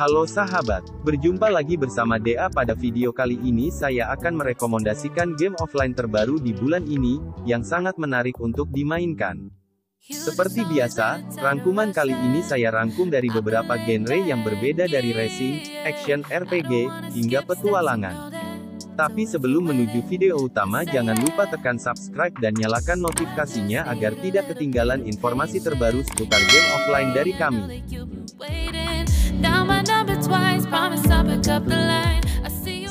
Halo sahabat, berjumpa lagi bersama DA. Pada video kali ini saya akan merekomendasikan game offline terbaru di bulan ini, yang sangat menarik untuk dimainkan. Seperti biasa, rangkuman kali ini saya rangkum dari beberapa genre yang berbeda dari racing, action, RPG, hingga petualangan. Tapi sebelum menuju video utama jangan lupa tekan subscribe dan nyalakan notifikasinya agar tidak ketinggalan informasi terbaru seputar game offline dari kami.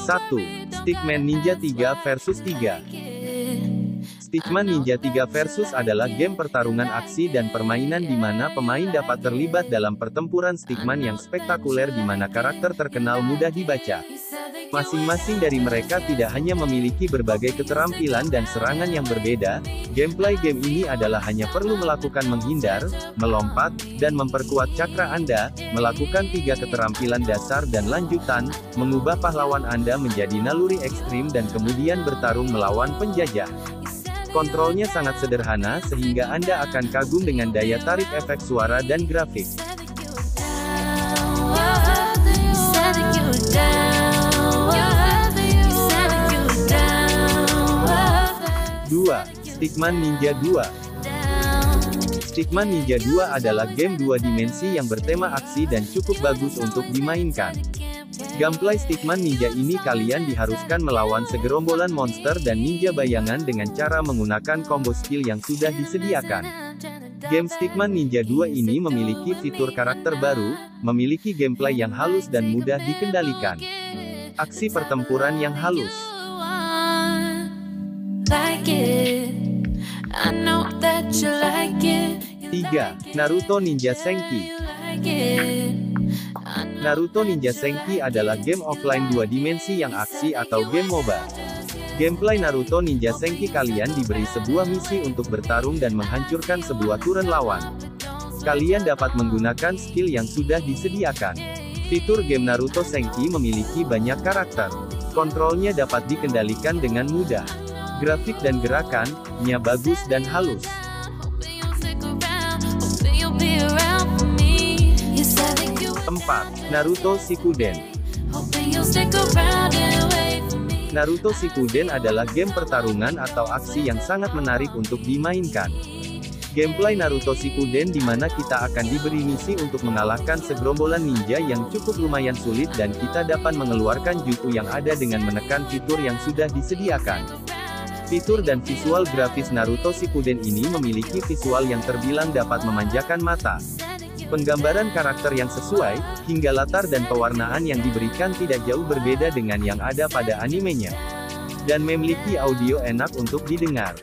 Satu, Stickman Ninja 3v3. Stickman Ninja 3v3 adalah game pertarungan aksi dan permainan di mana pemain dapat terlibat dalam pertempuran Stickman yang spektakuler di mana karakter terkenal mudah dibaca. Masing-masing dari mereka tidak hanya memiliki berbagai keterampilan dan serangan yang berbeda. Gameplay game ini adalah hanya perlu melakukan menghindar, melompat, dan memperkuat cakra Anda, melakukan 3 keterampilan dasar dan lanjutan, mengubah pahlawan Anda menjadi naluri ekstrim dan kemudian bertarung melawan penjajah. Kontrolnya sangat sederhana sehingga Anda akan kagum dengan daya tarik efek suara dan grafik. 2. Stickman Ninja 2. Stickman Ninja 2 adalah game 2 dimensi yang bertema aksi dan cukup bagus untuk dimainkan. Gameplay Stickman Ninja ini kalian diharuskan melawan segerombolan monster dan ninja bayangan dengan cara menggunakan combo skill yang sudah disediakan. Game Stickman Ninja 2 ini memiliki fitur karakter baru, memiliki gameplay yang halus dan mudah dikendalikan. Aksi pertempuran yang halus. 3. Naruto Ninja Senki. Naruto Ninja Senki adalah game offline 2 dimensi yang aksi atau game MOBA. Gameplay Naruto Ninja Senki kalian diberi sebuah misi untuk bertarung dan menghancurkan sebuah turun lawan. Kalian dapat menggunakan skill yang sudah disediakan. Fitur game Naruto Senki memiliki banyak karakter. Kontrolnya dapat dikendalikan dengan mudah. Grafik dan gerakannya bagus dan halus. 4. Naruto Shippuden. Naruto Shippuden adalah game pertarungan atau aksi yang sangat menarik untuk dimainkan. Gameplay Naruto Shippuden di mana kita akan diberi misi untuk mengalahkan segerombolan ninja yang cukup lumayan sulit dan kita dapat mengeluarkan jutsu yang ada dengan menekan fitur yang sudah disediakan. Fitur dan visual grafis Naruto Shippuden ini memiliki visual yang terbilang dapat memanjakan mata. Penggambaran karakter yang sesuai, hingga latar dan pewarnaan yang diberikan tidak jauh berbeda dengan yang ada pada animenya. Dan memiliki audio enak untuk didengar.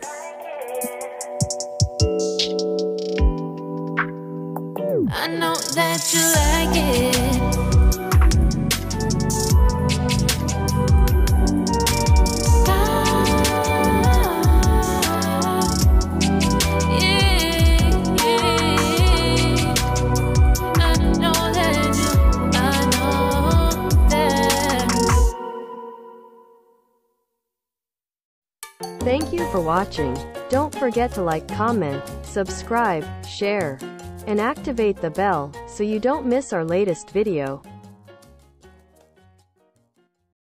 Thank you for watching. Don't forget to like, comment, subscribe, share, and activate the bell so you don't miss our latest video.